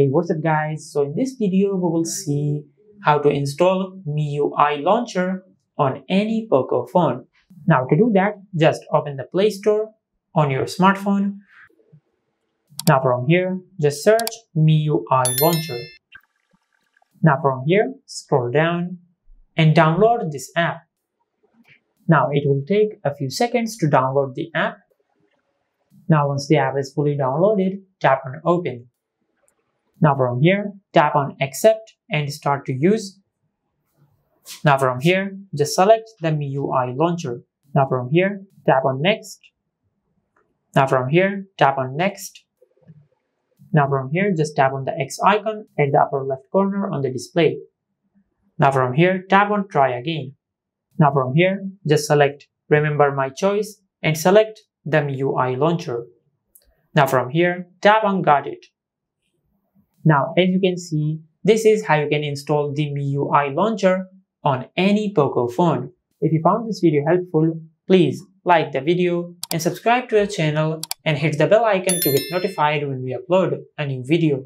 Hey, what's up guys? So in this video, we will see how to install MIUI Launcher on any Poco phone. Now to do that, just open the Play Store on your smartphone. Now from here, just search MIUI Launcher. Now from here, scroll down and download this app. Now it will take a few seconds to download the app. Now once the app is fully downloaded, tap on Open. Now from here, tap on Accept and start to use. Now from here, just select the MIUI Launcher. Now from here, tap on Next. Now from here, tap on Next. Now from here, just tap on the X icon at the upper left corner on the display. Now from here, tap on Try Again. Now from here, just select Remember My Choice and select the MIUI Launcher. Now from here, tap on Got It. Now, as you can see, this is how you can install the MIUI Launcher on any Poco phone. If you found this video helpful, please like the video and subscribe to our channel and hit the bell icon to get notified when we upload a new video.